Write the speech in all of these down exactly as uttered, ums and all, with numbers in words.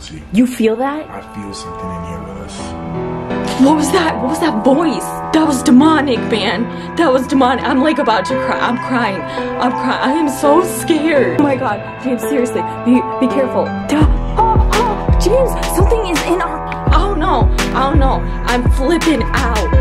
Chelsea. You feel that? I feel something in here with us. What was that? What was that voice? That was demonic, man. That was demonic. I'm like about to cry. I'm crying. I'm crying. I am so scared. Oh my God, James, seriously, be, be careful. Oh, oh, James, something is in our, I don't know. I don't know. I'm flipping out.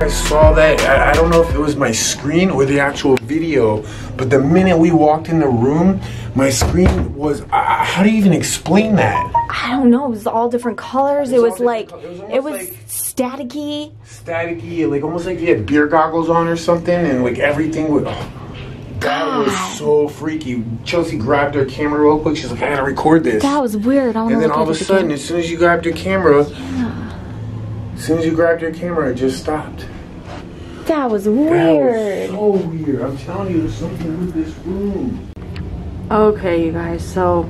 I saw that, I, I don't know if it was my screen or the actual video, but the minute we walked in the room, my screen was, uh, how do you even explain that? I don't know, it was all different colors, it was, it was like, it was, was like staticky. Staticky, like almost like you had beer goggles on or something, and like everything would, oh, that was so freaky. Chelsea grabbed her camera real quick, she's like, I gotta record this. That was weird. And then all of a sudden, as soon as you grabbed your camera, yeah. as soon as you grabbed your camera, it just stopped. That was weird. That was so weird. I'm telling you, there's something with this room. Okay, you guys, so...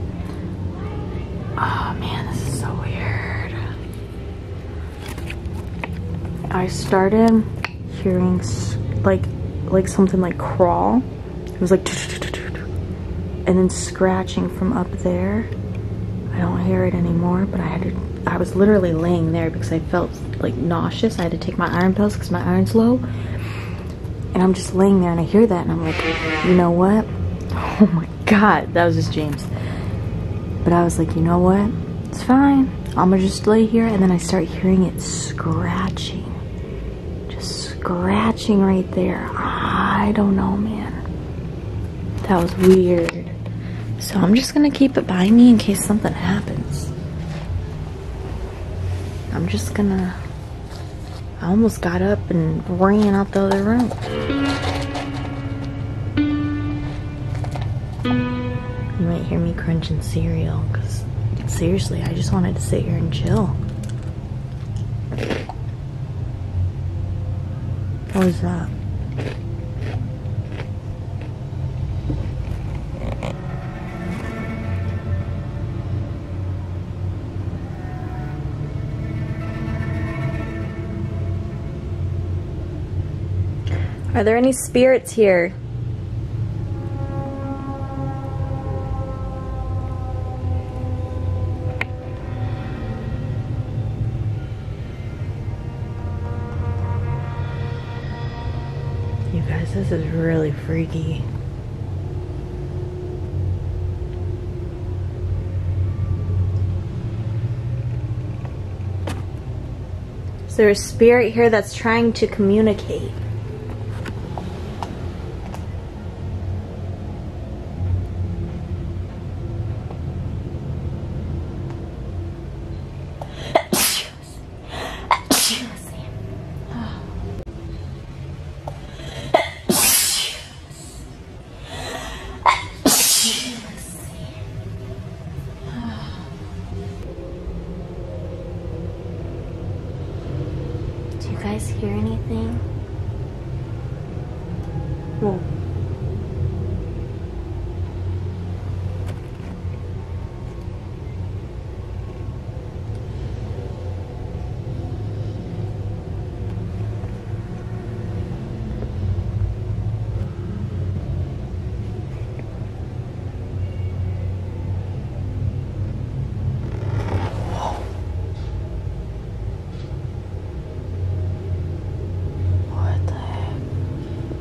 Oh, man, this is so weird. I started hearing, like, like something like crawl. It was like... And then scratching from up there. I don't hear it anymore, but I had to... I was literally laying there because I felt like nauseous. I had to take my iron pills because my iron's low. And I'm just laying there and I hear that and I'm like, you know what? Oh my God, that was just James. But I was like, you know what? It's fine. I'm gonna just lay here. And then I start hearing it scratching. Just scratching right there. I don't know, man. That was weird. So I'm just gonna keep it by me in case something happens. I'm just gonna, I almost got up and ran out the other room. You might hear me crunching cereal, because seriously, I just wanted to sit here and chill. What was that? Are there any spirits here? You guys, this is really freaky. Is there a spirit here that's trying to communicate? Guys, hear anything? No.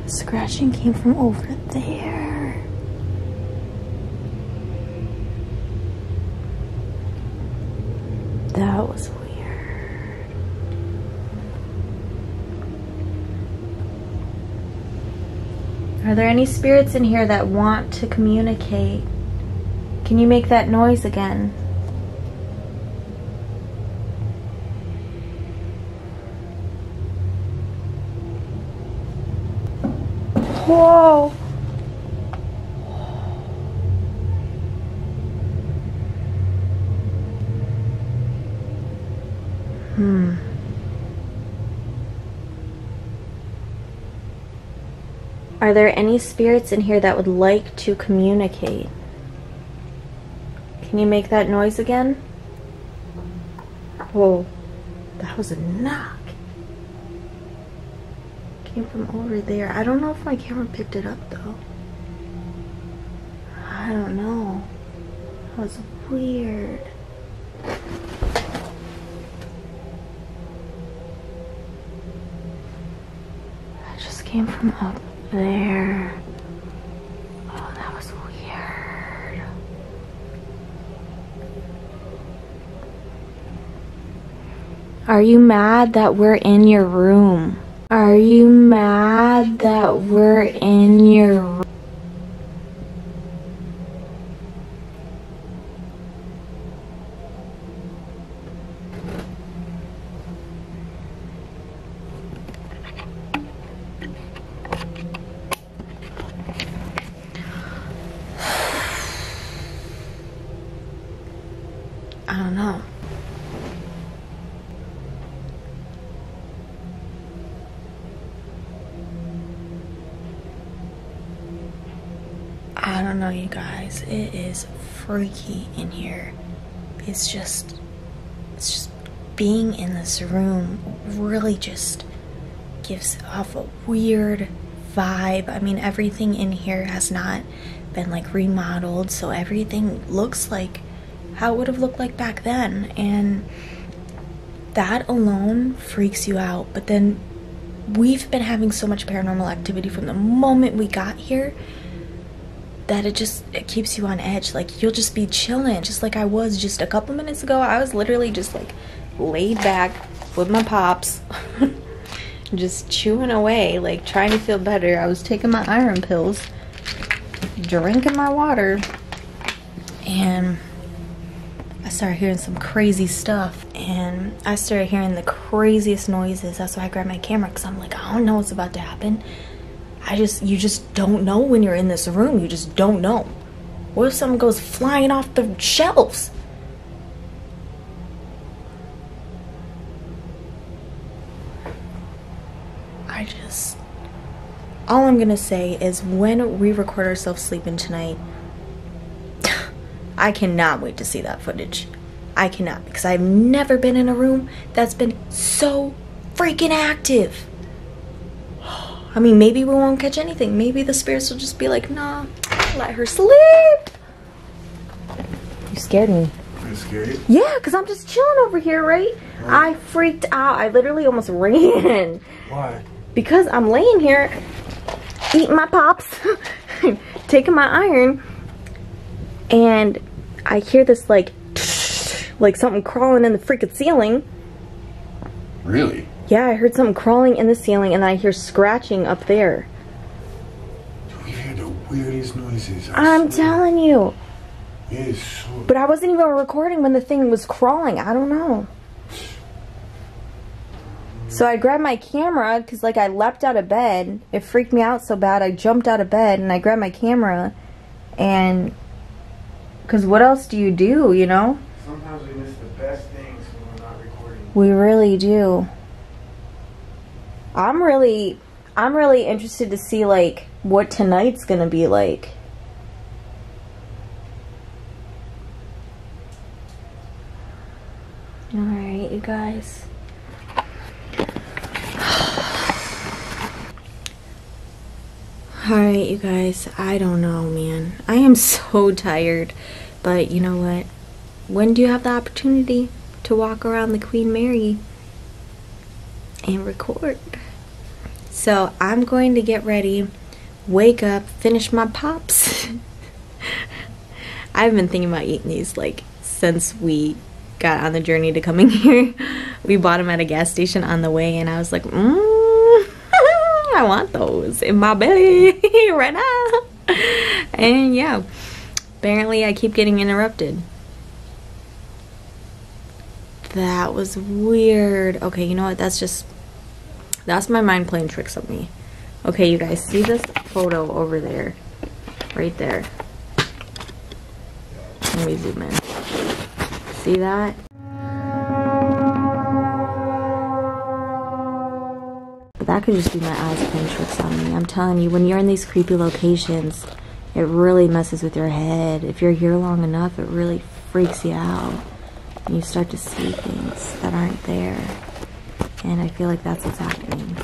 Scratching came from over there. That was weird. Are there any spirits in here that want to communicate? Can you make that noise again? Whoa! Hmm. Are there any spirits in here that would like to communicate? Can you make that noise again? Whoa. That was a knock. came from over there. I don't know if my camera picked it up though. I don't know. That was weird. I just came from up there. Oh, that was weird. Are you mad that we're in your room? Are you mad that we're in your room? I don't know. I don't know, you guys. It is freaky in here. It's just, it's just being in this room really just gives off a weird vibe. I mean, everything in here has not been like remodeled, so everything looks like how it would have looked like back then, and that alone freaks you out. But then we've been having so much paranormal activity from the moment we got here that it just it keeps you on edge. Like, you'll just be chilling, just like I was just a couple minutes ago. I was literally just like laid back with my pops just chewing away, like trying to feel better. I was taking my iron pills, drinking my water, and I started hearing some crazy stuff, and I started hearing the craziest noises. That's why I grabbed my camera, because I'm like, I don't know what's about to happen. I just, you just don't know when you're in this room. You just don't know. What if something goes flying off the shelves? I just, all I'm gonna say is when we record ourselves sleeping tonight, I cannot wait to see that footage. I cannot, because I've never been in a room that's been so freaking active. I mean, maybe we won't catch anything. Maybe the spirits will just be like, nah, let her sleep. You scared me. You scared you? Yeah, because I'm just chilling over here, right? What? I freaked out. I literally almost ran. Why? Because I'm laying here, eating my pops, taking my iron, and I hear this like, like something crawling in the freaking ceiling. Really? Yeah, I heard something crawling in the ceiling, and I hear scratching up there. We hear the weirdest noises. I I'm swear. telling you. It is so. But I wasn't even recording when the thing was crawling. I don't know. So I grabbed my camera because, like, I leapt out of bed. It freaked me out so bad. I jumped out of bed and I grabbed my camera, and. Because what else do you do, you know? Sometimes we miss the best things when we're not recording. We really do. I'm really, I'm really interested to see, like, what tonight's going to be like. Alright, you guys. Alright, you guys, I don't know, man. I am so tired, but you know what? When do you have the opportunity to walk around the Queen Mary and record? So I'm going to get ready, wake up, finish my pops. I've been thinking about eating these, like, since we got on the journey to coming here. We bought them at a gas station on the way, and I was like, mmm. I want those in my belly right now. And yeah, apparently I keep getting interrupted. That was weird. Okay, you know what? That's just, that's my mind playing tricks on me. Okay, you guys, see this photo over there? Right there. Let me zoom in. See that? That could just be my eyes playing tricks on me. I'm telling you, when you're in these creepy locations, it really messes with your head. If you're here long enough, it really freaks you out. And you start to see things that aren't there. And I feel like that's what's happening.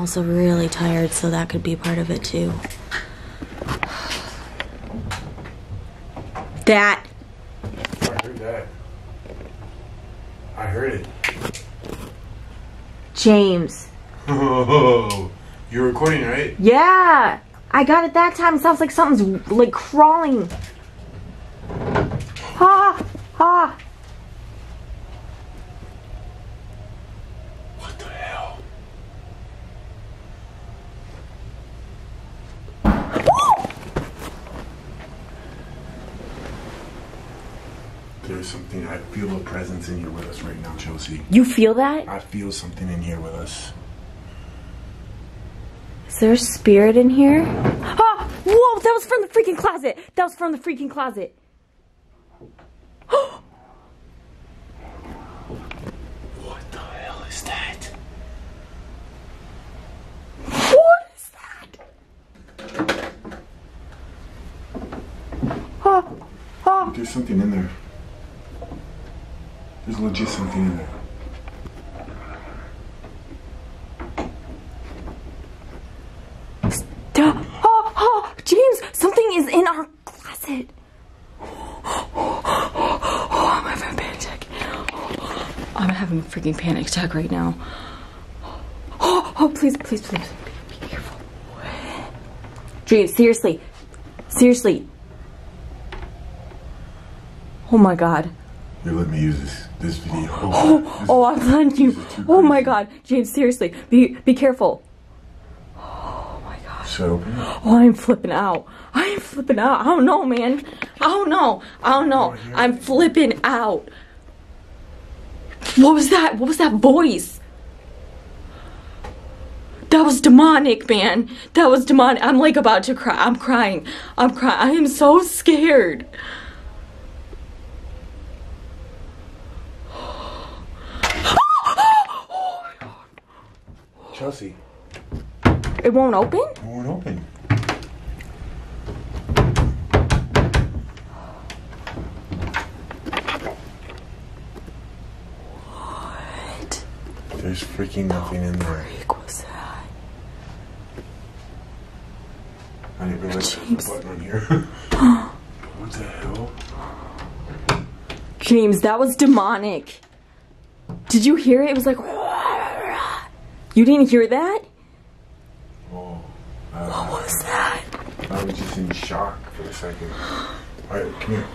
also really tired, so that could be part of it too. That. I heard that. I heard it. James. Oh, you're recording, right? Yeah. I got it that time. It sounds like something's like crawling. Ha! Ha! What the hell? There's something. I feel a presence in here with us right now, Chelsea. You feel that? I feel something in here with us. Is there a spirit in here? Ah! Whoa! That was from the freaking closet! That was from the freaking closet! What the hell is that? What is that? Ah! Ah! There's something in there. There's legit something in there. Freaking panic attack right now. Oh, oh, please, please, please, be, be careful. Dream, seriously, seriously. Oh my God. You let me use this this video. Oh, oh, this, oh I'm glad you. Oh my God, James, seriously, be be careful. Oh my God. So. Oh, I'm flipping out. I am flipping out. I don't know, man. I don't know. I don't know. I'm flipping out. What was that? What was that voice? That was demonic, man. That was demonic. I'm like about to cry. I'm crying. I'm crying. I am so scared. Chelsea. It won't open? It won't open. There's freaking nothing in there. What was that? I didn't realize there was a button on here. What the hell? James, that was demonic. Did you hear it? It was like... You didn't hear that? Oh, uh, what was that? I was just in shock for a second. Alright, come here.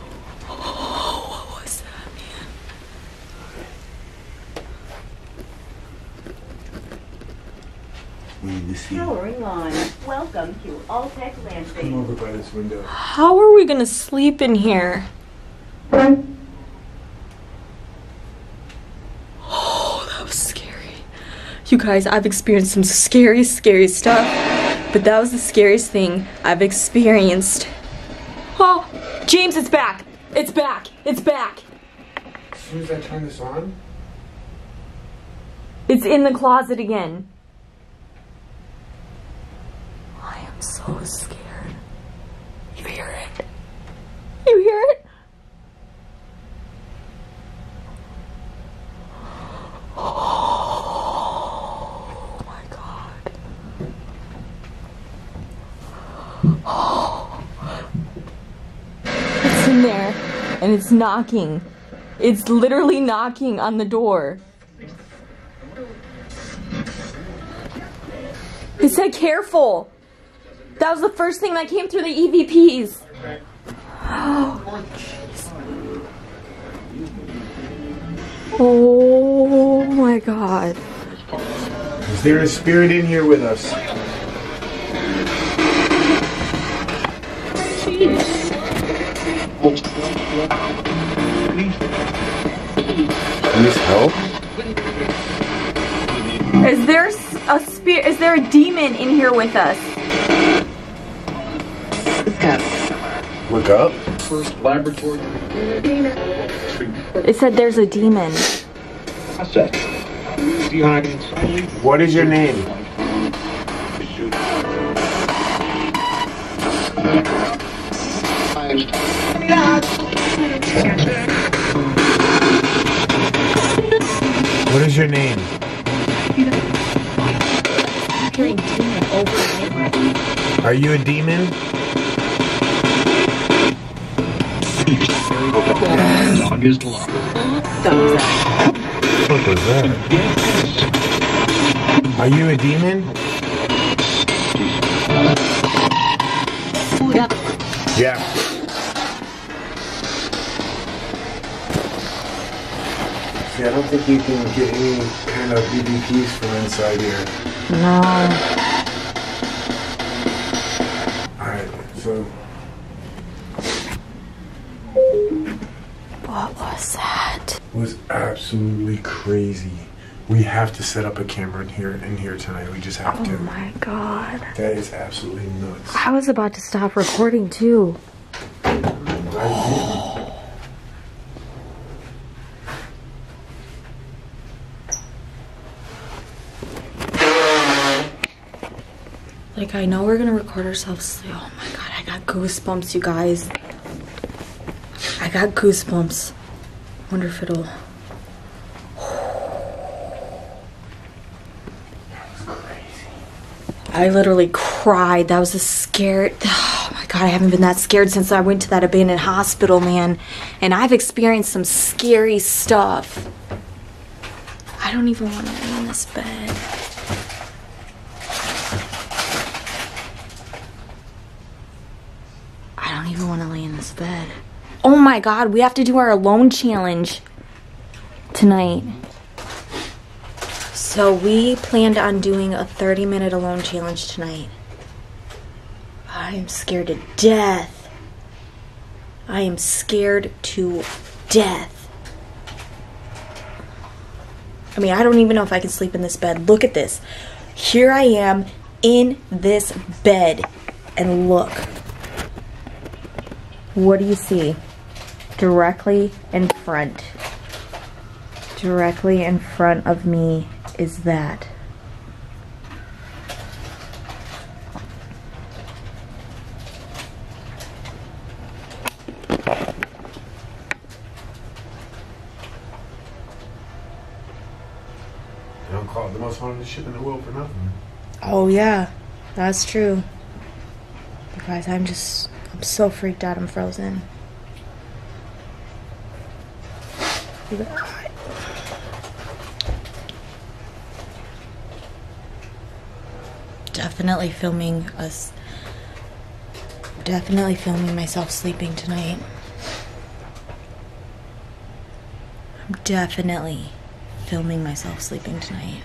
Powering on. Welcome to Altec Lansing. Come over by this window. How are we gonna sleep in here? Oh, that was scary. You guys, I've experienced some scary, scary stuff, but that was the scariest thing I've experienced. Oh, James, it's back! It's back! It's back! As soon as I turn this on, it's in the closet again. I'm so scared. You hear it? You hear it? Oh my God. Oh. It's in there and it's knocking. It's literally knocking on the door. It said careful. That was the first thing that came through the E V Ps. Oh, jeez. Oh, my God. Is there a spirit in here with us? Can this help? Is there a spirit? Is there a demon in here with us? Look up. First laboratory. It said there's a demon. What is your name? What is your name? hearing demon over and over. Are you a demon? Dog is locked. What was that? What was that? Are you a demon? Yeah. See, I don't think you can get any kind of B B Ps from inside here. No. Alright, so... What was that? It was absolutely crazy. We have to set up a camera in here in here tonight. We just have oh to. Oh my god. That is absolutely nuts. I was about to stop recording too. Right. Like, I know we're gonna record ourselves. Oh my god, I got goosebumps, you guys. I got goosebumps. Wonder if it'll. I literally cried. That was a scared, oh my god, I haven't been that scared since I went to that abandoned hospital, man. And I've experienced some scary stuff. I don't even want to be in this bed. I don't even want to lay in this bed. Oh my god, we have to do our alone challenge tonight. So we planned on doing a thirty minute alone challenge tonight. I am scared to death. I am scared to death. I mean, I don't even know if I can sleep in this bed. Look at this. Here I am in this bed. And look. What do you see? Directly in front. Directly in front of me. Is that they don't call it the most haunted ship in the world for nothing. Oh yeah, that's true. Guys, I'm just I'm so freaked out, I'm frozen. Definitely filming us, definitely filming myself sleeping tonight. I'm definitely filming myself sleeping tonight.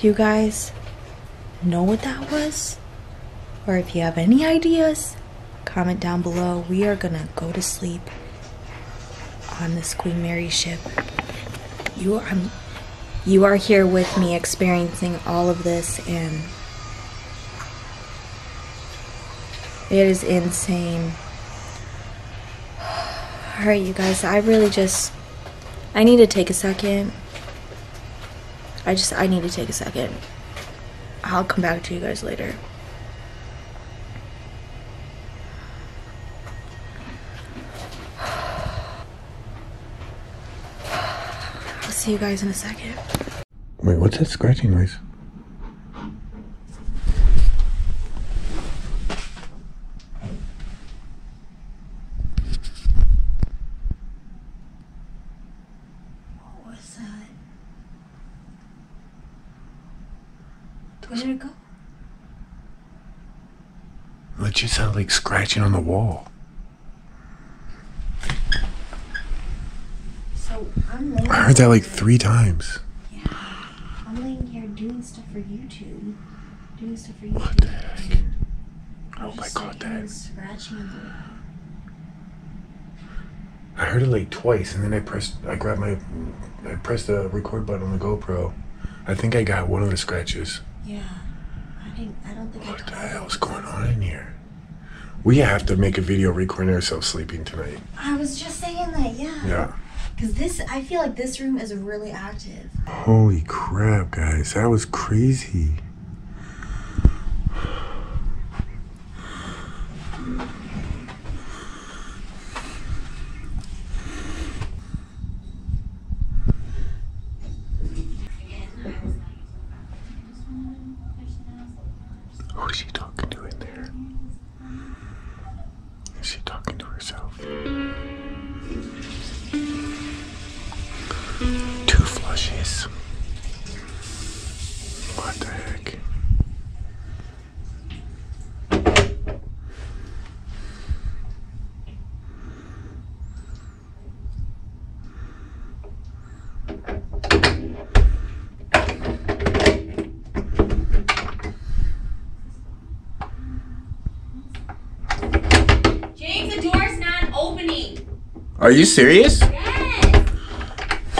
You guys know what that was, or if you have any ideas, comment down below. We are gonna go to sleep on this Queen Mary ship. You are um, you are here with me experiencing all of this, and it is insane. All right, you guys, I really just I need to take a second. I just, I need to take a second. I'll come back to you guys later. I'll see you guys in a second. Wait, what's that scratching noise? Where did it go? It just sounded like scratching on the wall. So I'm laying I heard that like three times. Yeah. I'm laying here doing stuff for YouTube. Doing stuff for YouTube. What the heck? Oh my god, that. Scratching on the wall. I heard it like twice, and then I pressed I grabbed my I pressed the record button on the GoPro. I think I got one of the scratches. Yeah, I didn't, I don't think what I What the hell's going on in here? We have to make a video recording ourselves sleeping tonight. I was just saying that, yeah. Yeah. Because this, I feel like this room is really active. Holy crap, guys. That was crazy. Are you serious? Yes.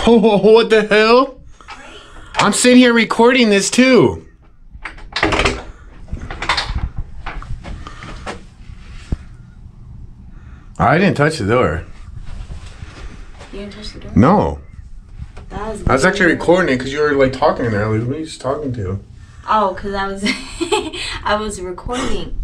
Oh, what the hell? I'm sitting here recording this too. I didn't touch the door. You didn't touch the door? No. That was I was actually recording it because you were like talking in there. Like, what are you just talking to? Oh, because I was I was recording.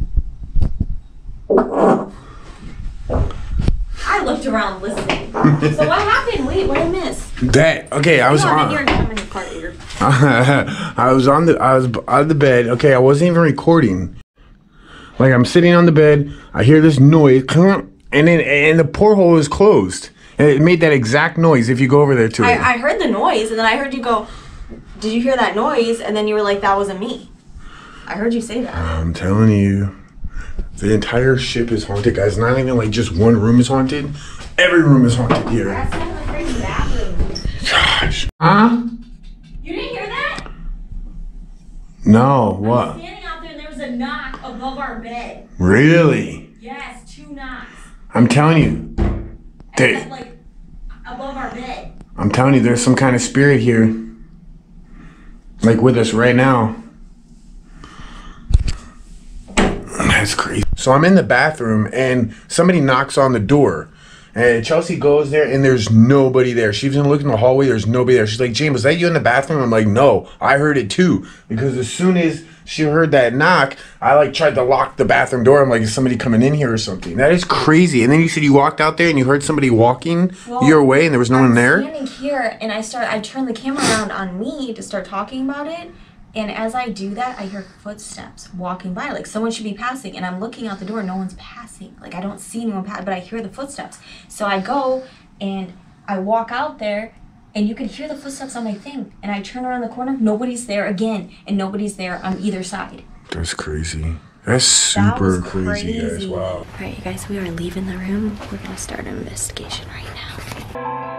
Around listening. So what happened? Wait, what I missed? That okay, I was Come on. on in here and in part here. I was on the I was on the bed. Okay, I wasn't even recording. Like I'm sitting on the bed, I hear this noise, and then and the porthole is closed. And it made that exact noise. If you go over there too, I, I heard the noise, and then I heard you go. Did you hear that noise? And then you were like, "That wasn't me." I heard you say that. I'm telling you. The entire ship is haunted, guys. Not even like just one room is haunted. Every room is haunted here. That sounds like crazy bathroom. Gosh. Huh? You didn't hear that? No, what? I was standing out there and there was a knock above our bed. Really? Yes, two knocks. I'm telling you. They, Except, like above our bed. I'm telling you, there's some kind of spirit here. Like with us right now. That's crazy. So I'm in the bathroom and somebody knocks on the door and Chelsea goes there and there's nobody there. She was looking in the hallway. There's nobody there. She's like, Jane, was that you in the bathroom? I'm like, no, I heard it too. Because as soon as she heard that knock, I like tried to lock the bathroom door. I'm like, is somebody coming in here or something? That is crazy. And then you said you walked out there and you heard somebody walking well, your way and there was no I'm one there. I'm standing here and I start, I turned the camera around on me to start talking about it. And as I do that, I hear footsteps walking by, like someone should be passing. And I'm looking out the door, no one's passing. Like I don't see anyone pass, but I hear the footsteps. So I go and I walk out there and you could hear the footsteps on my thing. And I turn around the corner, nobody's there again. And nobody's there on either side. That's crazy. That's super that crazy. crazy guys. Wow. All right, you guys, we are leaving the room. We're gonna start an investigation right now.